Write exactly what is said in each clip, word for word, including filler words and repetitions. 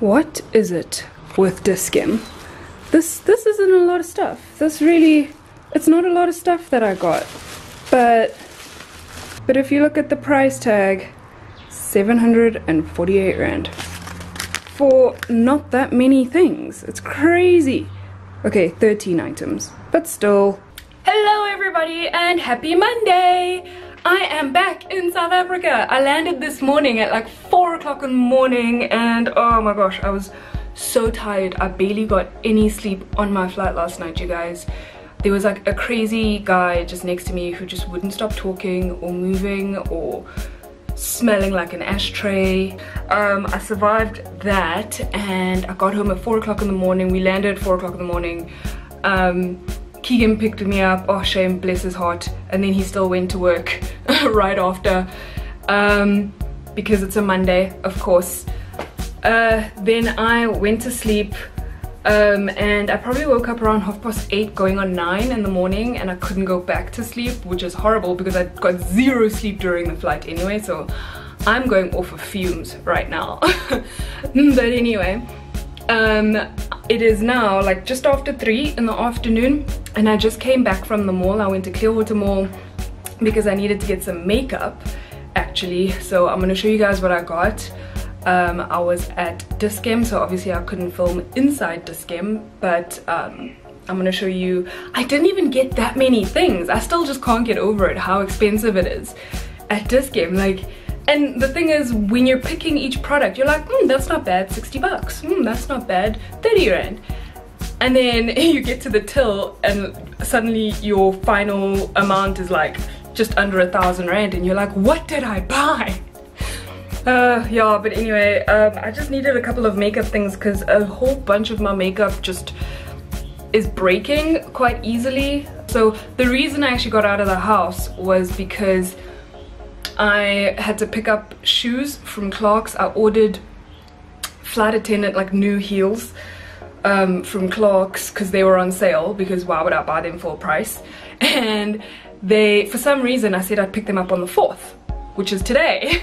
What is it with Dischem? This this isn't a lot of stuff. This really, it's not a lot of stuff that I got. But but if you look at the price tag, seven hundred forty-eight rand for not that many things. It's crazy. Okay, thirteen items, but still. Hello everybody and happy Monday. I am back in South Africa. I landed this morning at like four o'clock in the morning and oh my gosh, I was so tired. I barely got any sleep on my flight last night, you guys. There was like a crazy guy just next to me who just wouldn't stop talking or moving or smelling like an ashtray. Um, I survived that and I got home at four o'clock in the morning. We landed at four o'clock in the morning. Um, Keegan picked me up, oh shame, bless his heart, and then he still went to work right after, um, because it's a Monday, of course. Uh, then I went to sleep, um, and I probably woke up around half past eight going on nine in the morning, and I couldn't go back to sleep, which is horrible because I got zero sleep during the flight anyway, so I'm going off of fumes right now. But anyway, um, it is now like just after three in the afternoon, and I just came back from the mall. I went to Clearwater Mall because I needed to get some makeup actually, so I'm gonna show you guys what I got. um, I was at Dischem, so obviously I couldn't film inside Dischem, but um, I'm gonna show you. I didn't even get that many things. I still just can't get over it how expensive it is at Dischem, like. And the thing is, when you're picking each product, you're like, hmm, that's not bad, sixty bucks. Hmm, that's not bad, thirty rand. And then you get to the till and suddenly your final amount is like just under a thousand rand and you're like, what did I buy? Uh, yeah, but anyway, um, I just needed a couple of makeup things because a whole bunch of my makeup just is breaking quite easily. So the reason I actually got out of the house was because I had to pick up shoes from Clark's. I ordered flight attendant like new heels um, from Clark's because they were on sale, because why would I buy them for a price? And they, for some reason, I said I'd pick them up on the fourth, which is today.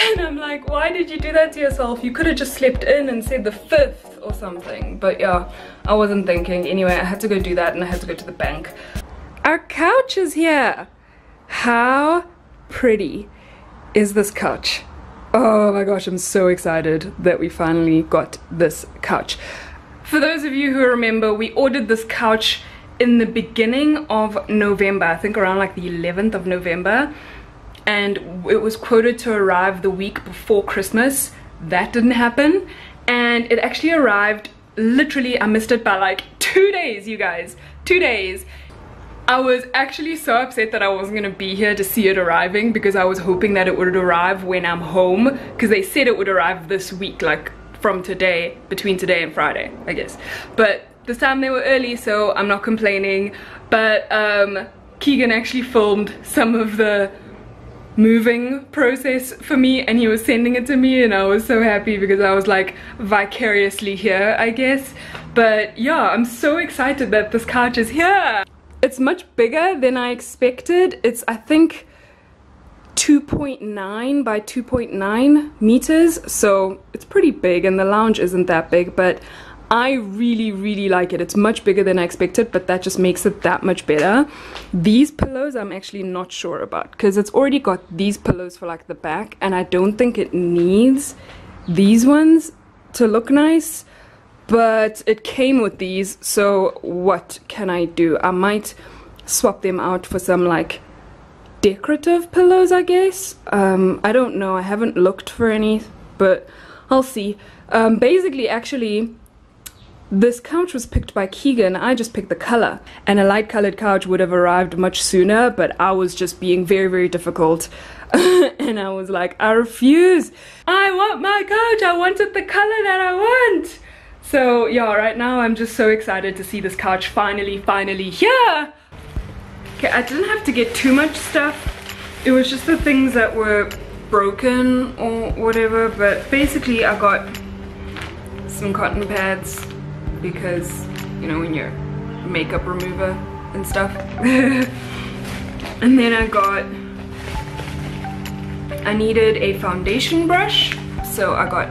And I'm like, why did you do that to yourself? You could have just slept in and said the fifth or something. But yeah, I wasn't thinking. Anyway, I had to go do that and I had to go to the bank. Our couch is here. How pretty is this couch? Oh my gosh, I'm so excited that we finally got this couch. For those of you who remember, we ordered this couch in the beginning of November, I think around like the eleventh of November, and it was quoted to arrive the week before Christmas. That didn't happen, and it actually arrived literally, I missed it by like two days, you guys, two days. I was actually so upset that I wasn't going to be here to see it arriving, because I was hoping that it would arrive when I'm home, because they said it would arrive this week, like from today, between today and Friday, I guess. But this time they were early, so I'm not complaining. But um, Keegan actually filmed some of the moving process for me, and he was sending it to me, and I was so happy because I was like vicariously here, I guess. But yeah, I'm so excited that this couch is here. It's much bigger than I expected. It's, I think, two point nine by two point nine meters, so it's pretty big, and the lounge isn't that big, but I really, really like it. It's much bigger than I expected, but that just makes it that much better. These pillows I'm actually not sure about, because it's already got these pillows for like the back, and I don't think it needs these ones to look nice. But it came with these, so what can I do? I might swap them out for some like decorative pillows, I guess. Um, I don't know, I haven't looked for any, but I'll see. Um, basically, actually, this couch was picked by Keegan. I just picked the color, and a light colored couch would have arrived much sooner, but I was just being very, very difficult. And I was like, I refuse. I want my couch. I wanted the color that I want. So yeah, right now I'm just so excited to see this couch finally, finally here! Okay, I didn't have to get too much stuff. It was just the things that were broken or whatever, but basically I got some cotton pads because, you know, when you're a makeup remover and stuff. And then I got... I needed a foundation brush, so I got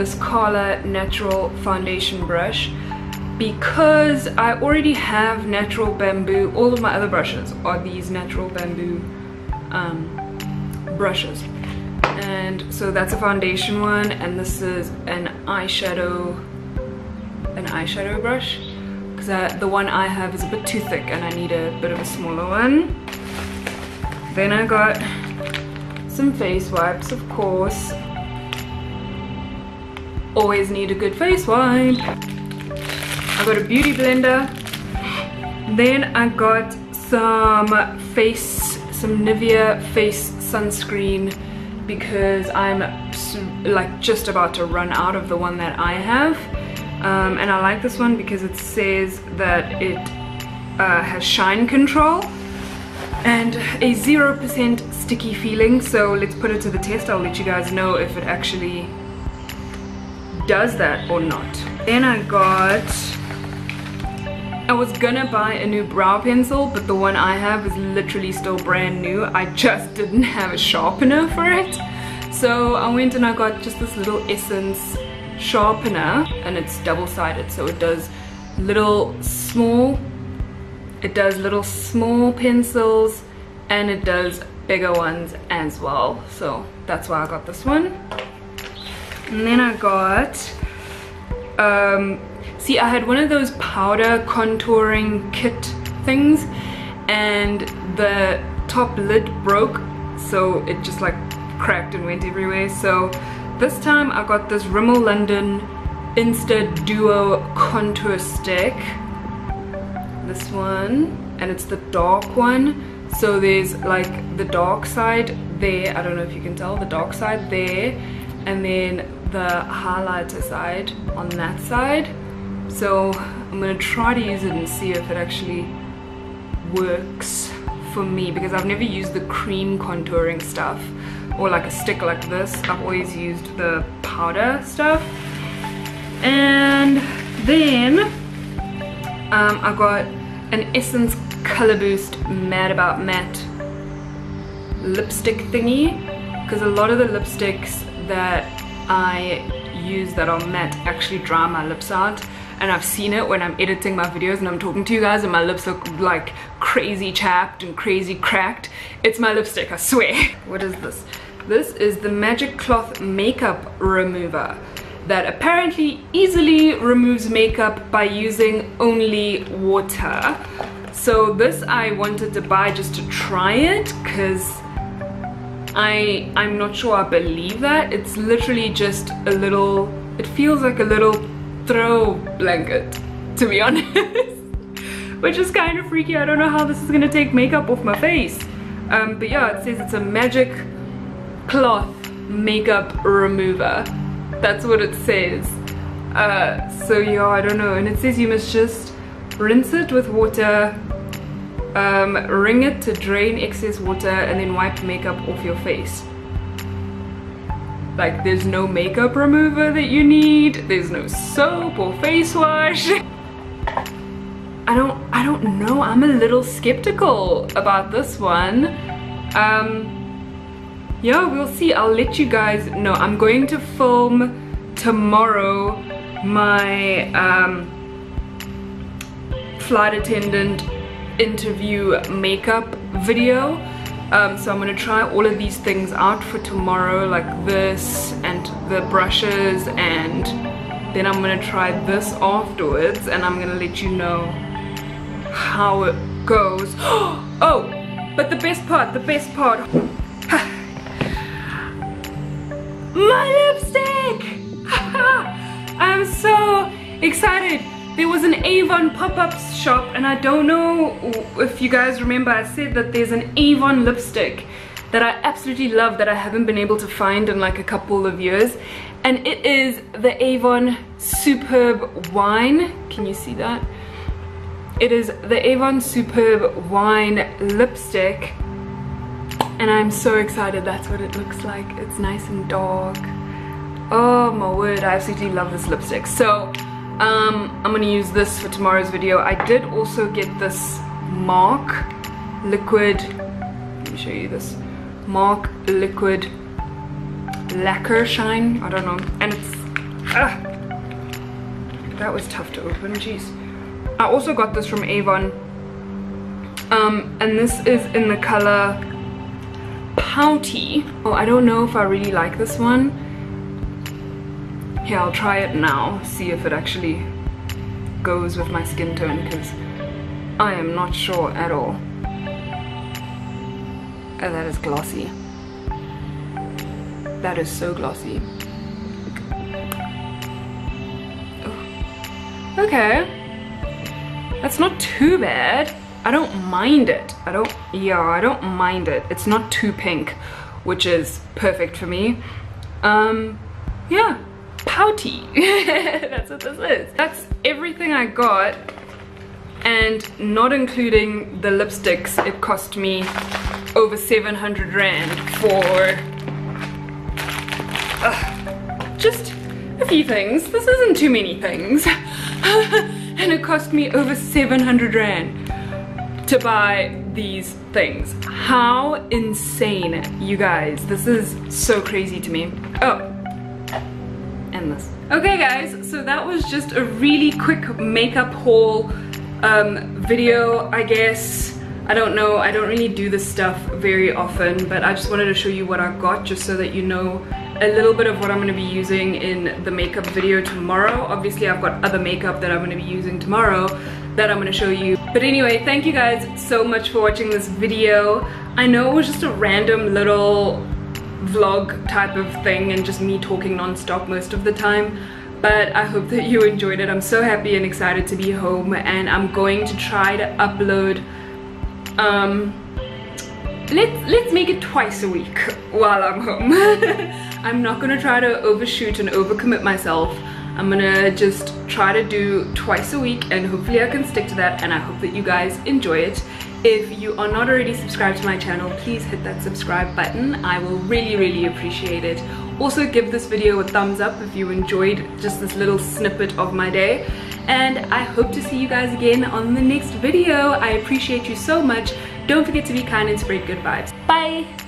this Carla Natural Foundation Brush because I already have natural bamboo. All of my other brushes are these natural bamboo um, brushes. And so that's a foundation one, and this is an eyeshadow, an eyeshadow brush. Because the one I have is a bit too thick and I need a bit of a smaller one. Then I got some face wipes, of course. Always need a good face wipe. I got a beauty blender. Then I got some face, some Nivea face sunscreen because I'm like just about to run out of the one that I have. Um, and I like this one because it says that it uh, has shine control and a zero percent sticky feeling, so let's put it to the test. I'll let you guys know if it actually does that or not. Then I got... I was gonna buy a new brow pencil, but the one I have is literally still brand new. I just didn't have a sharpener for it. So I went and I got just this little Essence sharpener, and it's double-sided, so it does little small it does little small pencils and it does bigger ones as well, so that's why I got this one. And then I got um see I had one of those powder contouring kit things and the top lid broke, so it just like cracked and went everywhere, so this time I got this Rimmel London Insta Duo Contour Stick, this one, and it's the dark one, so there's like the dark side there, I don't know if you can tell, the dark side there, and then the highlighter side on that side, so I'm going to try to use it and see if it actually works for me, because I've never used the cream contouring stuff. Or like a stick like this. I've always used the powder stuff. And then um, I got an Essence Color Boost Mad About Matte lipstick thingy, because a lot of the lipsticks that I use that are matte actually dry my lips out, and I've seen it when I'm editing my videos and I'm talking to you guys and my lips look like crazy chapped and crazy cracked. It's my lipstick, I swear. What is this? This is the Magic Cloth Makeup Remover that apparently easily removes makeup by using only water. So this I wanted to buy just to try it because I, I'm not sure I believe that. It's literally just a little, it feels like a little throw blanket, to be honest, which is kind of freaky. I don't know how this is going to take makeup off my face. Um, but yeah, it says it's a Magic Cloth Makeup Remover. That's what it says. Uh, so yeah, I don't know. And it says you must just rinse it with water, um, wring it to drain excess water, and then wipe makeup off your face. Like, there's no makeup remover that you need. There's no soap or face wash. I don't, I don't know. I'm a little skeptical about this one. Um, yeah, we'll see. I'll let you guys know. I'm going to film tomorrow my um, flight attendant interview makeup video. Um, so I'm going to try all of these things out for tomorrow, like this and the brushes, and then I'm going to try this afterwards and I'm going to let you know how it goes. Oh, but the best part, the best part. My lipstick! I'm so excited. There was an Avon pop-up shop, and I don't know if you guys remember, I said that there's an Avon lipstick that I absolutely love that I haven't been able to find in like a couple of years, and it is the Avon Superb Wine. Can you see that? It is the Avon Superb Wine lipstick, and I'm so excited. That's what it looks like. It's nice and dark. Oh my word, I absolutely love this lipstick. So Um, I'm gonna use this for tomorrow's video. I did also get this MAC liquid, let me show you this, MAC liquid lacquer shine, I don't know, and it's Ah, that was tough to open, jeez. I also got this from Avon, um, and this is in the color Pouty. Oh, I don't know if I really like this one. Here, I'll try it now, see if it actually goes with my skin tone, because I am not sure at all. Oh, that is glossy. That is so glossy. Okay, that's not too bad. I don't mind it. I don't, yeah, I don't mind it. It's not too pink, which is perfect for me. Um, yeah, Pouty. That's what this is. That's everything I got, and not including the lipsticks, it cost me over seven hundred rand for uh, just a few things. This isn't too many things. And it cost me over seven hundred rand to buy these things. How insane, you guys. This is so crazy to me. Oh, and this. Okay guys, so that was just a really quick makeup haul um, video, I guess. I don't know, I don't really do this stuff very often, but I just wanted to show you what I got just so that you know a little bit of what I'm going to be using in the makeup video tomorrow. Obviously I've got other makeup that I'm going to be using tomorrow that I'm going to show you. But anyway, thank you guys so much for watching this video. I know it was just a random little vlog type of thing and just me talking non-stop most of the time, but I hope that you enjoyed it. I'm so happy and excited to be home, and I'm going to try to upload um let's let's make it twice a week while I'm home. I'm not gonna try to overshoot and overcommit myself. I'm gonna just try to do twice a week, and hopefully I can stick to that, and I hope that you guys enjoy it. If you are not already subscribed to my channel, please hit that subscribe button. I will really, really appreciate it. Also, give this video a thumbs up if you enjoyed just this little snippet of my day. And I hope to see you guys again on the next video. I appreciate you so much. Don't forget to be kind and spread good vibes. Bye!